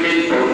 people.